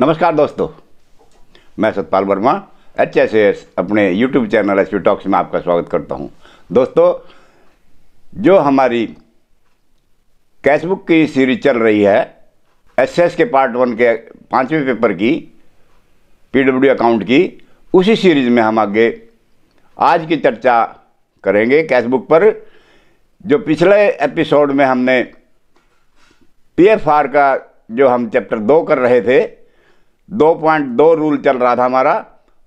नमस्कार दोस्तों, मैं सतपाल वर्मा HSAS अपने यूट्यूब चैनल SP टॉक्स में आपका स्वागत करता हूं। दोस्तों, जो हमारी कैशबुक की सीरीज चल रही है SS के पार्ट 1 के 5वें पेपर की PW अकाउंट की, उसी सीरीज में हम आगे आज की चर्चा करेंगे कैशबुक पर। जो पिछले एपिसोड में हमने PFR का जो हम चैप्टर 2 कर रहे थे, 2.2 रूल चल रहा था हमारा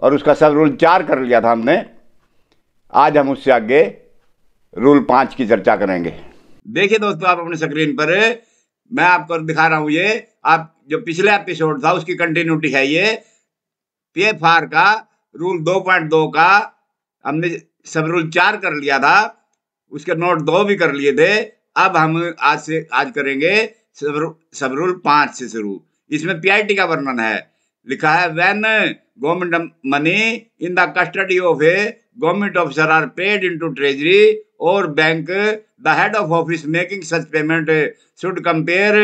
और उसका सब रूल 4 कर लिया था हमने। आज हम उससे आगे रूल 5 की चर्चा करेंगे। देखिए दोस्तों, आप अपने स्क्रीन पर मैं आपको दिखा रहा हूं, ये आप जो पिछला एपिसोड था उसकी कंटिन्यूटी है। ये PFR का रूल 2.2 का हमने सब रूल 4 कर लिया था, उसके नोट 2 भी कर लिए थे। अब हम आज करेंगे सब रूल 5 से शुरू। इसमें PIT का वर्णन है, लिखा है when government money in the custody of a government officer are paid into treasury और bank, the head of office making such payment should compare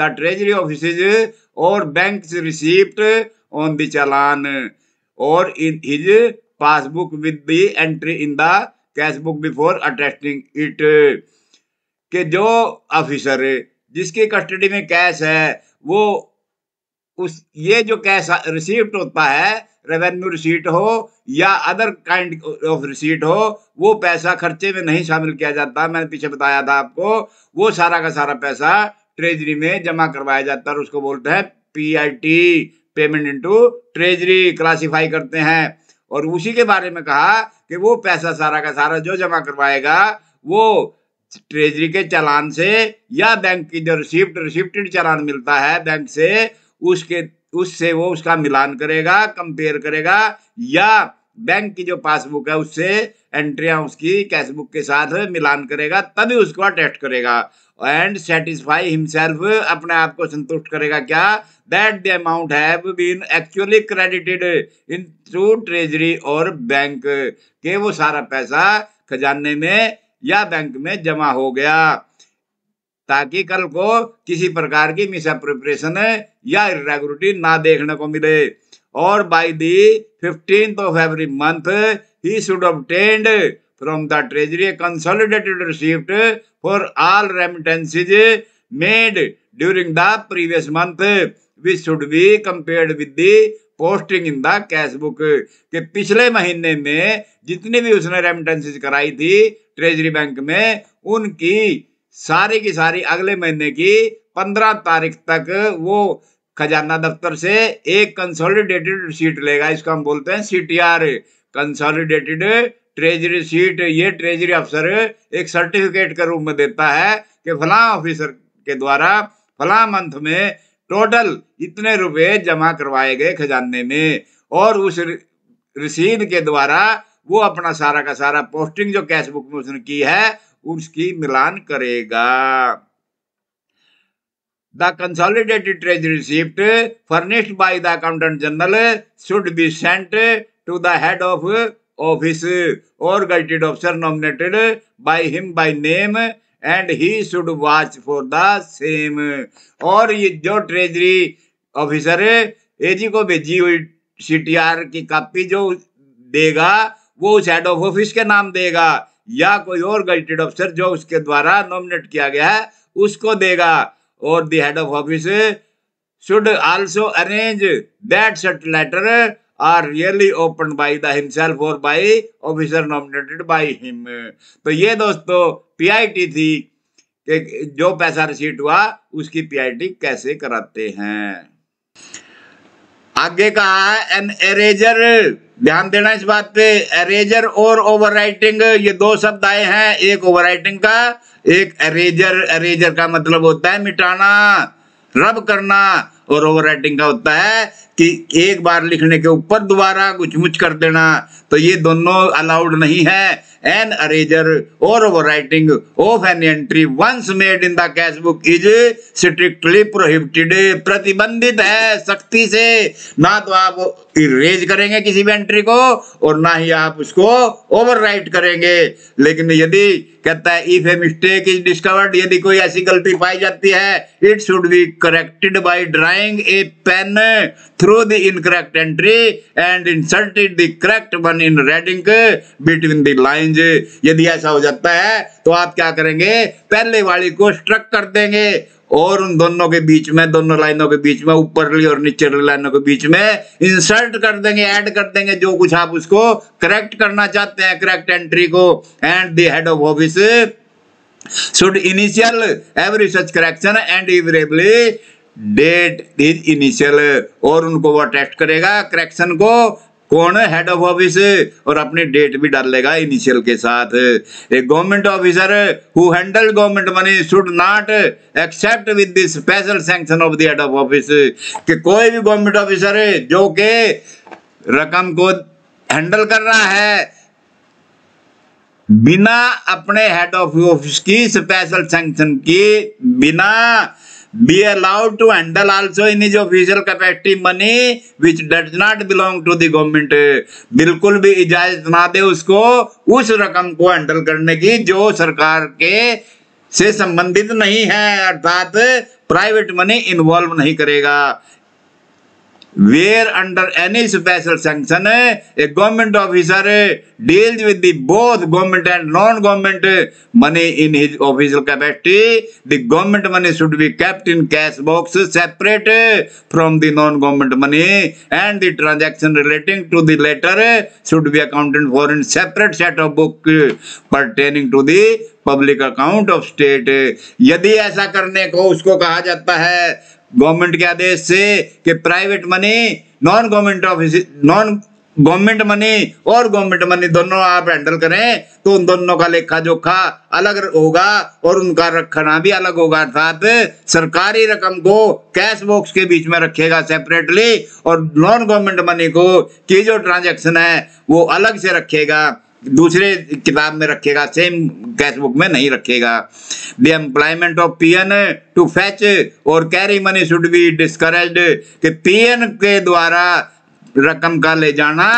the treasury offices और banks receipt on the challan और in his passbook with the entry in the cashbook before attesting it. के जो officer जिसके custody में cash है, वो उस ये जो कैश रिसीप्ट होता है, रेवेन्यू रिसीट हो या अदर काइंड ऑफ रिसीट हो, वो पैसा खर्चे में नहीं शामिल किया जाता। मैंने पीछे बताया था आपको, वो सारा का सारा पैसा ट्रेजरी में जमा करवाया जाता है, उसको बोलते हैं PIT, payment into treasury classify करते हैं। और उसी के बारे में कहा कि वो पैसा सारा का सारा जो जमा करवाएगा, वो ट्रेजरी के चालान से या बैंक की जो रिसिप्टेड चालान मिलता है बैंक से, उससे वो उसका मिलान करेगा, कंपेयर करेगा, या बैंक की जो पासबुक है उससे एंट्रियां उसकी कैशबुक के साथ मिलान करेगा, तभी उसको अटेस्ट करेगा। एंड सेटिस्फाई हिमसेल्फ, अपने आप को संतुष्ट करेगा क्या, that the amount have been actually credited in through treasury और बैंक, के वो सारा पैसा खजाने में या बैंक में जमा हो गया, ताकि कल को किसी प्रकार की मिस अप्रोप्रिएशन या इरेगुलरिटी ना देखने को मिले। और by the 15th of every month he should obtained from the treasury consolidated receipt for all remittances made during the previous month which should be compared with the posting in the cash book, के पिछले महीने में जितनी भी उसने remittances कराई थी treasury bank में, उनकी सारी की सारी अगले महीने की 15 तारीख तक वो खजाना दफ्तर से एक कंसोलिडेटेड रिसीट लेगा। इसको हम बोलते हैं CTR, कंसोलिडेटेड ट्रेजरी रिसीट। ये ट्रेजरी अफसर एक सर्टिफिकेट के रूप में देता है कि फलां ऑफिसर के द्वारा फलां मंथ में टोटल इतने रुपए जमा करवाए गए खजाने में, और उस रसीद के द्वारा वो अपना सारा का सारा पोस्टिंग जो कैश बुक में उसने की है उसकी मिलान करेगा। The consolidated treasury receipt furnished by the accountant general should be sent to the head of office or gazetted officer nominated by him by name and he should watch for the same. और ये जो treasury officer AG को भेजी हुई CTR की copy जो देगा, वो उस हेड ऑफ ऑफिस के नाम देगा या कोई और गजेटेड ऑफिसर जो उसके द्वारा नॉमिनेट किया गया है उसको देगा। और the head of office should also arrange that such letter are really open by the himself और by officer nominated by him. तो ये दोस्तों PIT थी कि जो पैसा रिसीट हुआ उसकी PIT कैसे कराते हैं। आगे कहा एन एरेजर, ध्यान देना इस बात पे, एरेजर और ओवरराइटिंग, ये दो शब्द आए हैं, एक ओवरराइटिंग का, एक एरेजर। एरेजर का मतलब होता है मिटाना, रब करना, और ओवरराइटिंग का होता है कि एक बार लिखने के ऊपर दोबारा गुचमुच कर देना। तो ये दोनों अलाउड नहीं है। एन एरेजर और overwriting of an entry once made in the cash book is strictly prohibited, प्रतिबंधित है सख्ती से। ना तो आप इरेज करेंगे किसी भी एंट्री को और ना ही आप उसको ओवरराइट करेंगे। लेकिन यदि कहता है if a mistake is discovered, यदि कोई ऐसी गलती पाई जाती है, it should be corrected by drawing buying a pen through the incorrect entry and inserted the correct one in reading between the lines. यदि ऐसा हो जाता है तो आप क्या करेंगे, पहले वाली को स्ट्रक कर देंगे और उन दोनों के बीच में, दोनों लाइनों के बीच में, ऊपरली और निचली लाइनों के बीच में इंसर्ट कर देंगे, ऐड कर देंगे जो कुछ आप उसको करेक्ट करना चाहते हैं, करेक्ट एंट्री को. And the head of office should initial every such correction and invariably date his initial. और उनको वो टेस्ट करेगा करेक्शन को कौन, हेड ऑफ ऑफिस, और अपनी डेट भी डाल लेगा इनिशियल के साथ. A government officer who handle government money should not accept with this special sanction of the head of office. कि कोई भी गवर्नमेंट ऑफिसर जो के रकम को हैंडल कर रहा है बिना अपने हेड ऑफ ऑफिस की स्पेशल सैंक्शन की, बिना be allowed to handle also in his official capacity money which does not belong to the government. बिल्कुल भी इजाजत ना दे उसको उस रकम को हैंडल करने की जो सरकार के से संबंधित नहीं है, अर्थात प्राइवेट मनी इन्वॉल्व नहीं करेगा. Where under any special sanction a government officer deals with the both government and non-government money in his official capacity, the government money should be kept in cash box separate from the non-government money, and the transaction relating to the latter should be accounted for in separate set of book pertaining to the public account of state. यदि ऐसा करने को उसको कहा जाता है government के आदेश से कि private money, non government money और गवर्नमेंट मनी दोनों आप हैंडल करें, तो उन दोनों का लेखा जोखा अलग होगा और उनका रखना भी अलग होगा, अर्थात सरकारी रकम को कैश बॉक्स के बीच में रखेगा सेपरेटली और नॉन गवर्नमेंट मनी को की जो ट्रांजैक्शन है वो अलग से रखेगा, दूसरे किताब में रखेगा, सेम कैश बुक में नहीं रखेगा. The employment of PN to fetch और carry money should be discouraged. कि पीएन के द्वारा रकम का ले जाना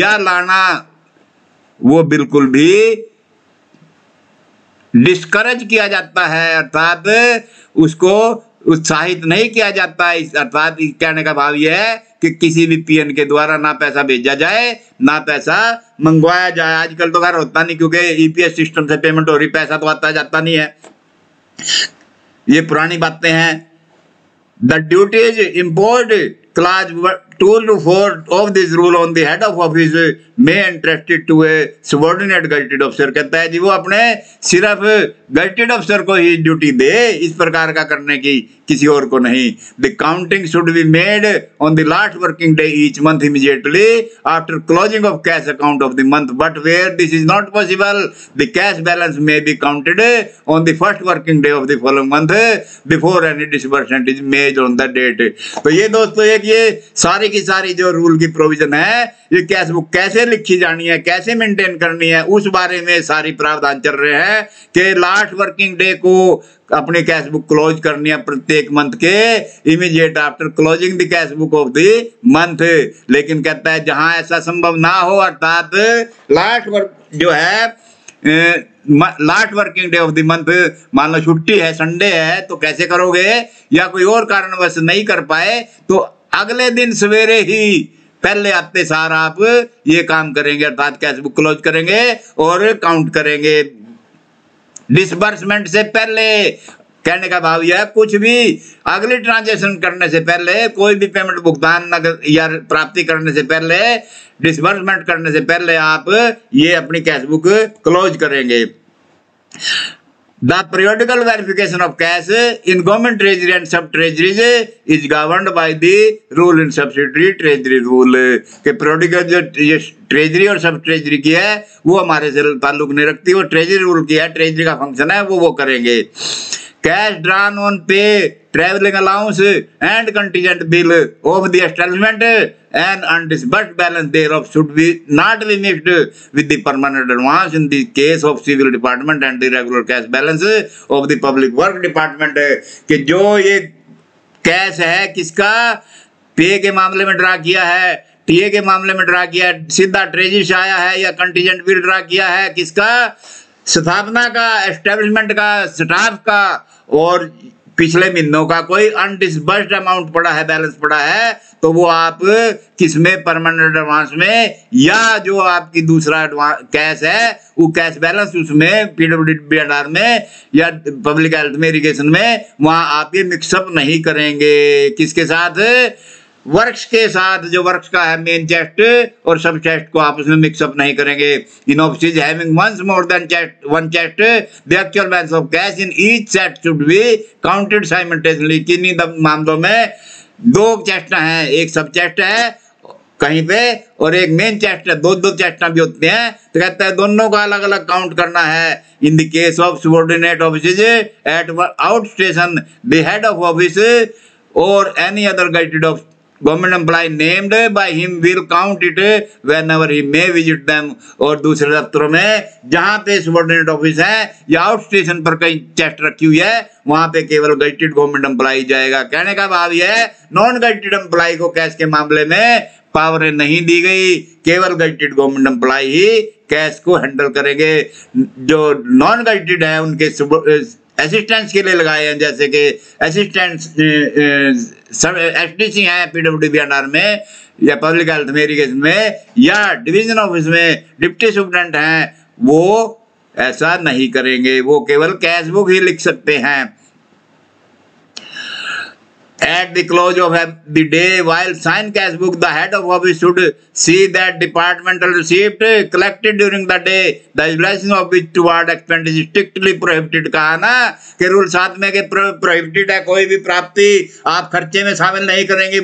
या लाना वो बिल्कुल भी डिस्करेज किया जाता है, अर्थात उसको उत्साहित नहीं किया जाता है. अर्थात कहने का भाव यह है कि किसी भी पीएन के द्वारा ना पैसा भेजा जाए ना पैसा मंगवाया जाए. आजकल तो खैर होता नहीं क्योंकि ईपीएस सिस्टम से पेमेंट हो रही, पैसा तो आता जाता नहीं है, ये पुरानी बातें हैं. The duties import clause 2 to 4 of this rule on the head of office may entrusted to a subordinate gazetted officer. कहता है जी वो अपने सिर्फ गजेटेड ऑफिसर को ही ड्यूटी दे इस प्रकार का करने की, किसी और को नहीं. The counting should be made on the last working day each month immediately after closing of cash account of the month. But where this is not possible, the cash balance may be counted on the first working day of the following month before any disbursement is made on the date. तो ये दोस्तों एक ये सारे की सारी जो rule की प्रोविजन है, ये कैश बुक कैसे लिखी जानी है, कैसे मेंटेन करनी है, उस बारे में सारी प्रावधान चल रहे हैं कि लास्ट वर्किंग डे को अपनी कैश बुक क्लोज करनी है प्रत्येक मंथ के immediate after closing the cash book of the month. लेकिन कहता है जहां ऐसा संभव ना हो, अर्थात last working day of the month, मान लो छुट्टी है, संडे है तो कैसे करोगे, या कोई और कारणवश नहीं कर पाए तो अगले दिन सवेरे ही पहले आते सार आप ये काम करेंगे, अर्थात कैश बुक क्लोज करेंगे और काउंट करेंगे डिसबर्समेंट से पहले. कहने का भाव यह है कुछ भी अगली ट्रांजैक्शन करने से पहले, कोई भी पेमेंट भुगतान या प्राप्ति करने से पहले, डिसबर्समेंट करने से पहले आप ये अपनी कैश बुक क्लोज करेंगे. The periodical verification of cash in government treasury and sub treasuries is governed by the rule in subsidiary treasury rule. के periodical जो treasury और sub treasury की है वो हमारे से ताल्लुक नहीं रखती, वो treasury rule की है, treasury का फंक्शन है, वो करेंगे. Cash drawn on pay, traveling allowance and contingent bill of the establishment and undisbursed balance thereof should be not be mixed with the permanent advance in the case of civil department and the regular cash balance of the public work department. कि जो ये cash है किसका, पे के मामले में draw किया है, टीए के मामले में ड्रा किया है, सीधा ट्रेजरी से आया है, या कंटीजेंट बिल ड्रा किया है किसका, स्थापना का, एस्टेब्लिशमेंट का, स्टाफ का, और पिछले महीनों का कोई अनडिसबर्स्ड अमाउंट पड़ा है, बैलेंस पड़ा है, तो वो आप किस में, परमानेंट एडवांस में, या जो आपकी दूसरा कैश है वो कैश बैलेंस उसमें पीडब्ल्यूडी में या पब्लिक हेल्थ में, इरिगेशन में, वहां आप ये मिक्सअप नहीं करेंगे। किसके साथ? वर्क्स के साथ। जो वर्क्स का है मेन चेस्ट और सब चेस्ट को आप उसमें मिक्सअप नहीं करेंगे। In office having once more than chest one chest the actual balance of cash in each set should be counted simultaneously. किन्हीं मामलों में दो चेस्ट हैं, एक सब चेस्ट है कहीं पे और एक मेन चेस्ट है, दो दो चेस्ट भी होते हैं, तो कहता है दोनों का अलग अलग काउंट करना है। In the case of subordinate office at out station the head of office और any other guided of government employ named by him will count it whenever he may visit them. और दूसरे दफ्तरों में जहां पे subordinate office है या out station पर कहीं चेस्ट रखी हुई है, वहां पे केवल गाइडेड गवर्नमेंट एम्प्लॉय जाएगा। कहने का भाव यह है नॉन गाइडेड एम्प्लॉय को कैश के मामले में पावर नहीं दी गई, केवल गाइडेड गवर्नमेंट एम्प्लॉय ही कैश को हैंडल करेंगे। जो नॉन गाइडेड है उनके असिस्टेंट्स के लिए लगाए हैं, जैसे कि असिस्टेंट्स एसडीसी हैं पीडब्ल्यूडी में या पब्लिक हेल्थ में, इरिगेशन में, या डिवीजन ऑफिस में डिप्टी सुप्रेंट हैं, वो ऐसा नहीं करेंगे, वो केवल कैश बुक ही लिख सकते हैं। At the close of the day, while sign cash book, the head of office should see that departmental receipt collected during the day, the utilization of which toward expenditure is strictly prohibited। कहा ना कि rule 7 में के prohibited है कोई भी प्राप्ति आप खर्चे में शामिल नहीं करेंगे,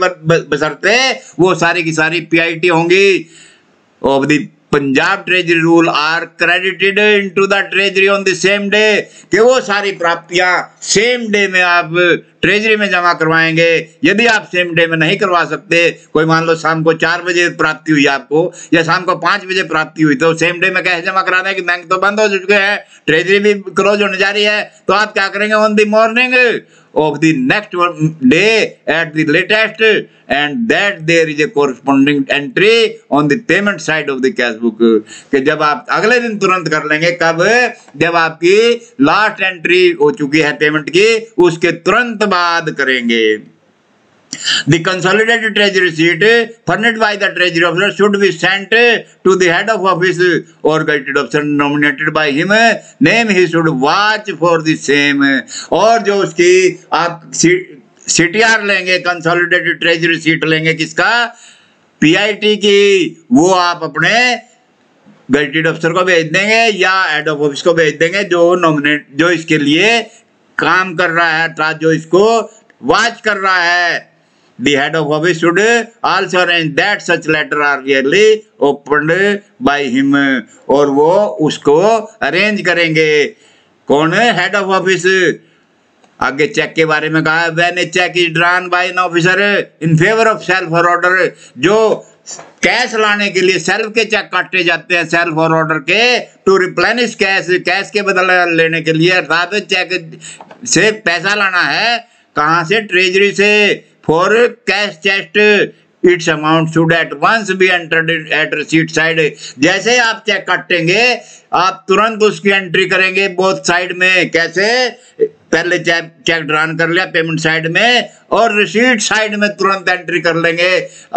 बशर्ते वो सारी की सारी पीआईटी होंगी। Of the Punjab treasury rule are credited into the treasury on the same day, कि वो सारी प्राप्तियां सेम डे में आप ट्रेजरी में जमा करवाएंगे। यदि आप सेम डे में नहीं करवा सकते, कोई मान लो शाम को 4 बजे प्राप्ति हुई आपको या शाम को 5 बजे प्राप्ति हुई, तो सेम डे में कैश जमा कराना है कि बैंक तो बंद हो चुके हैं, ट्रेजरी भी क्लोज होने जा रही है, तो आप क्या करेंगे? On the morning of the next day at the latest, and that there is a corresponding entry on the payment side of the cash book। कि जब आप अगले दिन तुरंत कर लेंगे, कब? जब आपकी लास्ट एंट्री हो चुकी है पेमेंट की, उसके तुरंत बाद करेंगे। The consolidated treasury receipt furnished by the treasury officer should be sent to the head of office or gated officer nominated by him, name he should watch for the same। और जो उसकी आप CTR लेंगे, consolidated treasury receipt लेंगे, किसका? PIT की। वो आप अपने gated officer को भेज देंगे या head of office को भेज देंगे, जो इसके लिए काम कर रहा है, जो इसको वाच कर रहा है। The head of office should also arrange that such letter are yearly opened by him। और वो उसको अरेंज करेंगे। कौन है? Head of office. आगे चेक के बारे में कहा, when a cheque is drawn by an officer in favour of self for order, जो कैश लाने के लिए सेल्फ के चेक काटे जाते हैं, सेल्फ फॉर ऑर्डर के, टू रिप्लेनिश कैश, कैश के बदला लेने के लिए, अर्थात चेक से पैसा लाना है। कहां से? ट्रेजरी से। For cash chest its amount should at once be entered at receipt side. जैसे आप चेक काटेंगे, आप तुरंत उसकी एंट्री करेंगे बोथ साइड में। कैसे? पहले चेक ड्रॉन कर लिया पेमेंट साइड में और रिसीट साइड में तुरंत एंट्री कर लेंगे।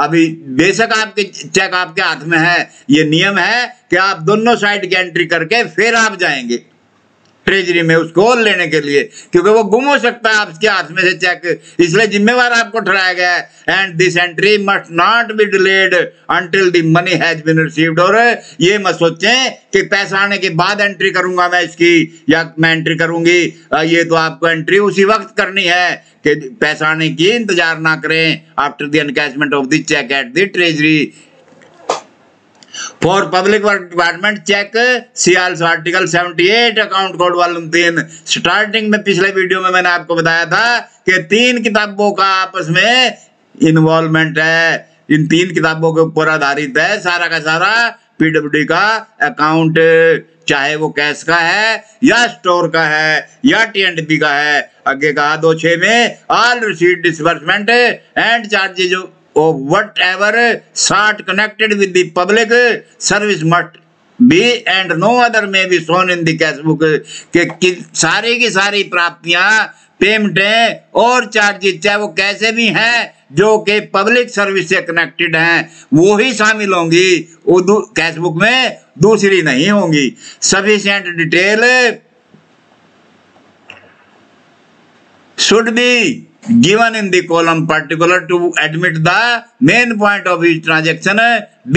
अभी बेशक आपके चेक आपके हाथ में है, ये नियम है कि आप दोनों साइड की एंट्री करके फिर आप जाएंगे ट्रेजरी में उसको लेने के लिए, क्योंकि वो गुम हो सकता है आपके हाथ में से चेक, इसलिए जिम्मेवार आपको ठहराया गया है। And this entry must not be delayed until the money has been received. और ये मत सोचें कि पैसा आने के बाद एंट्री करूंगा मैं इसकी, या मैं एंट्री करूंगी, ये तो आपको एंट्री उसी वक्त करनी है कि पैसा आने की इंतजार ना करें। After the encashment of the cheque at the treasury. For public work department cheque see also article 78 account code volume 3। Starting में पिछले वीडियो में मैंने आपको बताया था कि 3 किताबों का आपस में इन्वॉल्वमेंट है, इन 3 किताबों के ऊपर आधारित है सारा का सारा पीडब्ल्यूडी का अकाउंट, चाहे वो कैश का है या स्टोर का है या टीएंडबी का है। आगे कहा 2.6 में all receipt disbursement and charges or whatever sort connected with the public service must be and no other may be shown in the cash book। के सारी की सारी प्राप्तियां पेमेंटें और चार्जेस, चाहे वो कैसे भी हैं जो कि पब्लिक सर्विस से कनेक्टेड हैं, वो ही शामिल होंगी, वो कैशबुक में दूसरी नहीं होंगी। Sufficient detail should be given in the column particular to admit the main point of each transaction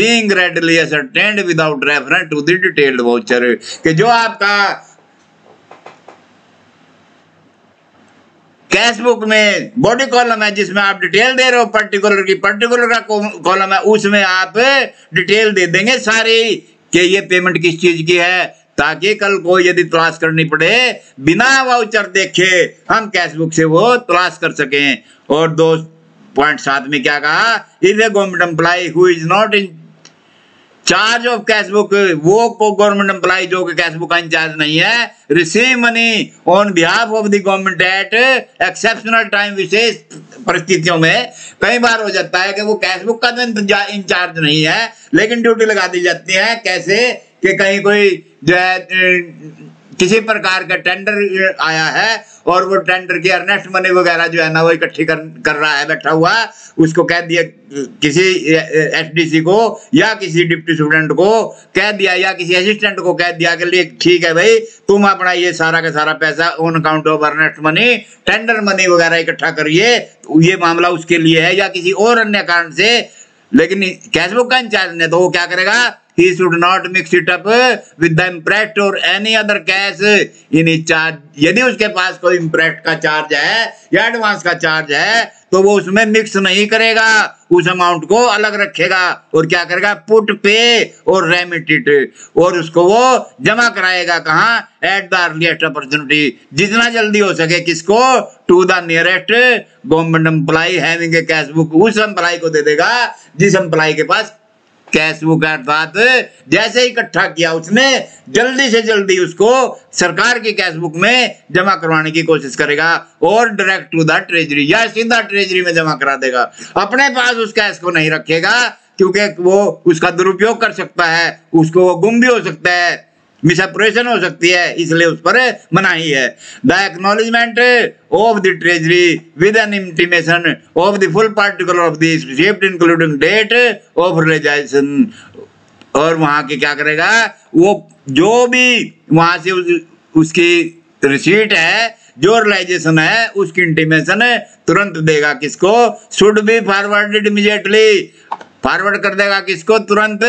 being readily ascertained without reference to the detailed voucher। कि जो आपका कैशबुक में बॉडी कॉलम है जिसमें आप डिटेल दे रहे हो, पर्टिकुलर की पर्टिकुलर का कॉलम है उसमें आप डिटेल दे देंगे सारी कि ये पेमेंट किस चीज की है, ताकि कल को यदि तलाश करनी पड़े बिना वाउचर देखे हम कैशबुक से वो तलाश कर सकें। और 2.7 में क्या कहा, if a government employee who is not in charge of cashbook, वो को गवर्नमेंट एम्प्लाई जो कि कैशबुक का इंचार्ज नहीं है, receive money on behalf of the government at exceptional time, विशेष परिस्थितियों में कई बार हो जाता है कि वो कैशबुक का तो इंचार्ज नहीं है लेकिन ड्यूटी लगा दी जाती है, कैसे कि कहीं कोई जो है किसी प्रकार का टेंडर आया है और वो टेंडर की अर्नेस्ट मनी वगैरह जो है ना वो इकट्ठी कर रहा है बैठा हुआ, उसको कह दिया किसी एसडीसी को या किसी डिप्टी स्टूडेंट को कह दिया या किसी असिस्टेंट को कह दिया के लिए ठीक है भाई तुम अपना ये सारा का सारा पैसा on account of earnest money tender money वगैरह इकट्ठा करिए, ये मामला उसके लिए है या किसी और अन्य कारण से, लेकिन कैशबुक का इंचार्ज ने तो वो क्या करेगा, he should not mix it up with the impressed or any other cash in his charge। यदि उसके पास कोई impressed का चार्ज है या एडवांस का चार्ज है तो वो उसमें मिक्स नहीं करेगा, उस अमाउंट को अलग रखेगा और क्या करेगा, पुट पे और रेमिटेड, और उसको वो जमा कराएगा कहाँ, एट द अर्लीस्ट अपॉर्चुनिटी, जितना जल्दी हो सके, किसको, to the nearest government employee having a cash book, उस एम्प्लाई को दे देगा जिस एम्प्लाई के पास कैशबुक, अर्थात जैसे इकट्ठा किया उसने जल्दी से जल्दी उसको सरकार की कैशबुक में जमा करवाने की कोशिश करेगा और डायरेक्ट टू द ट्रेजरी या सीधा ट्रेजरी में जमा करा देगा, अपने पास उस कैश को नहीं रखेगा क्योंकि वो उसका दुरुपयोग कर सकता है, उसको वो गुम भी हो सकता है, मिसअप्रोप्रिएशन हो सकती है, इसलिए उस पर मनाही है। The acknowledgement of the treasury with an intimation of the full particular of this receipt including date of realisation, और वहाँ के क्या करेगा, वो जो भी वहाँ से उसकी रिसीट है जो रिलाइजेशन है उसकी इंटीमेशन तुरंत देगा, किसको, should be forwarded immediately, forward कर देगा किसको, तुरंत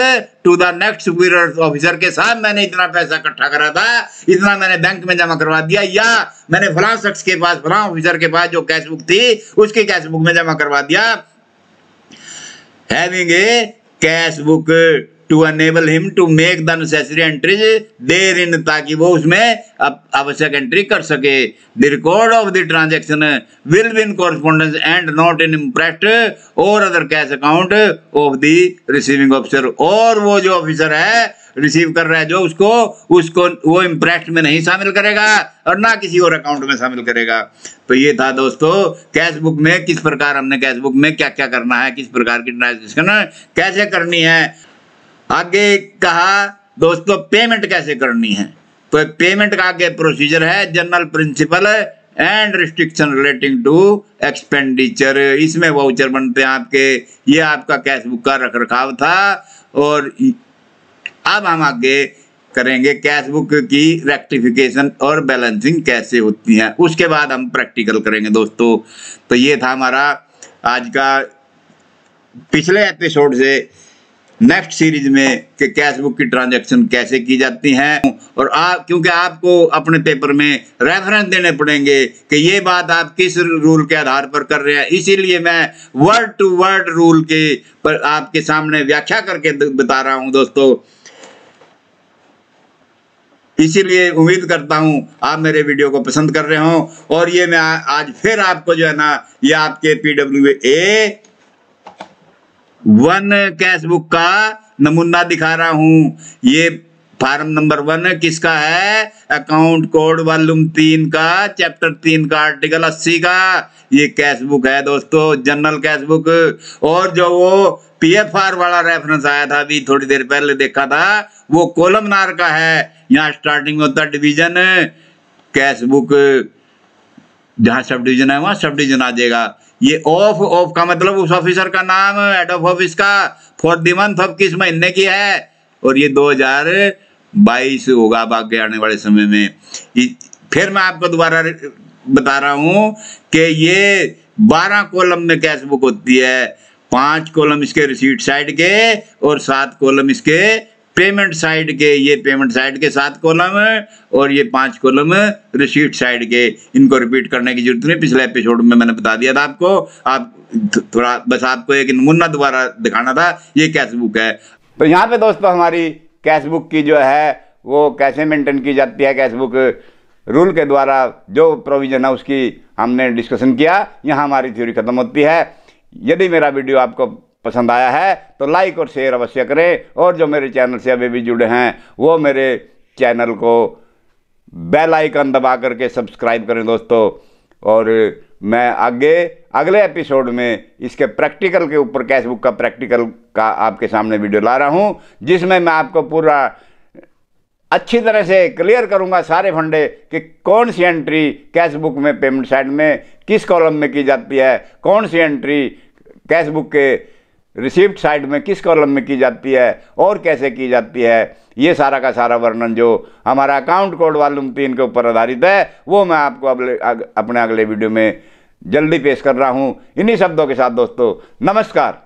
to the next superior officer के साथ, मैंने इतना पैसा इकट्ठा करा था, इतना मैंने बैंक में जमा करवा दिया या मैंने फलां शख्स के पास, फलां ऑफिसर के पास जो कैशबुक थी उसकी कैशबुक में जमा करवा दिया। Having a cashbook to enable him to make the necessary entries therein, ताकि वो उसमें आवश्यक एंट्री कर सके। The record of the transaction will be in correspondence and not in imprest or other cash account of the receiving officer, और वो जो officer है रिसीव कर रहा है जो उसको वो इम्प्रेस्ट में नहीं शामिल करेगा और ना किसी और अकाउंट में शामिल करेगा। तो ये था दोस्तों कैशबुक में किस प्रकार हमने कैशबुक में क्या क्या करना है, किस प्रकार की ट्रांजेक्शन कैसे करनी है। आगे कहा दोस्तों पेमेंट कैसे करनी है, तो पेमेंट का आगे प्रोसीजर है general principal and restriction relating to expenditure, इसमें वाउचर बनते हैं आपके, ये आपका कैशबुक का रख रखाव था। और अब हम आगे करेंगे कैशबुक की रेक्टिफिकेशन और बैलेंसिंग कैसे होती है, उसके बाद हम प्रैक्टिकल करेंगे दोस्तों। तो ये था हमारा आज का पिछले एपिसोड से नेक्स्ट सीरीज में कि कैशबुक की ट्रांजैक्शन कैसे की जाती हैं, और आप क्योंकि आपको अपने पेपर में रेफरेंस देने पड़ेंगे कि ये बात आप किस रूल के आधार पर कर रहे हैं, इसीलिए मैं वर्ड टू वर्ड रूल के पर आपके सामने व्याख्या करके बता रहा हूं दोस्तों। इसीलिए उम्मीद करता हूं आप मेरे वीडियो को पसंद कर रहे हों, और ये मैं आज फिर आपको जो है ना ये आपके PWA 1 कैशबुक का नमूना दिखा रहा हूँ। ये फार्म नंबर 1 किसका है, अकाउंट कोड वॉल्यूम 3 का, चैप्टर 3 का, आर्टिकल 80 का ये कैशबुक है दोस्तों, जनरल कैशबुक। और जो वो PFR वाला रेफरेंस आया था अभी थोड़ी देर पहले देखा था, वो कोलमनार का है, यहाँ स्टार्टिंग में होता डिवीजन कैशबुक। जहाँ सब डिवीजन है वहाँ सब डिवीजन आ जाएगा। ये ऑफ का मतलब उस ऑफिसर का नाम, हेड ऑफ ऑफिस का, फॉर द मंथ ऑफ किस महीने की है, और ये 2022 होगा बाकी आने वाले समय में। फिर मैं आपको दोबारा बता रहा हूं कि ये 12 कॉलम में कैश बुक होती है, 5 कॉलम इसके रिसीट साइड के और 7 कॉलम इसके पेमेंट साइड के। ये पेमेंट साइड के 7 कॉलम और ये 5 कॉलम रिसीट साइड के। इनको रिपीट करने की जरूरत नहीं, पिछले एपिसोड में मैंने बता दिया था आपको। आप थोड़ा बस आपको एक नमूना दोबारा दिखाना था। ये कैश बुक है। तो यहाँ पे दोस्तों हमारी कैश बुक की जो है वो कैसे मेंटेन की जाती है, कैश बुक रूल के द्वारा जो प्रोविजन है उसकी हमने डिस्कशन किया। यहाँ हमारी थ्योरी खत्म होती है। यदि मेरा वीडियो आपको पसंद आया है तो लाइक और शेयर अवश्य करें, और जो मेरे चैनल से अभी भी जुड़े हैं वो मेरे चैनल को बेल आइकन दबा करके सब्सक्राइब करें दोस्तों। और मैं आगे अगले एपिसोड में इसके प्रैक्टिकल के ऊपर, कैश बुक का प्रैक्टिकल का आपके सामने वीडियो ला रहा हूँ, जिसमें मैं आपको पूरा अच्छी तरह से क्लियर करूंगा सारे फंडे कि कौन सी एंट्री कैश बुक में पेमेंट साइड में किस कॉलम में की जाती है, कौन सी एंट्री कैश बुक के रिसिप्ट साइड में किस कॉलम में की जाती है और कैसे की जाती है। ये सारा का सारा वर्णन जो हमारा अकाउंट कोड वालूम 3 के ऊपर आधारित है वो मैं आपको अपने अगले वीडियो में जल्दी पेश कर रहा हूँ। इन्हीं शब्दों के साथ दोस्तों नमस्कार।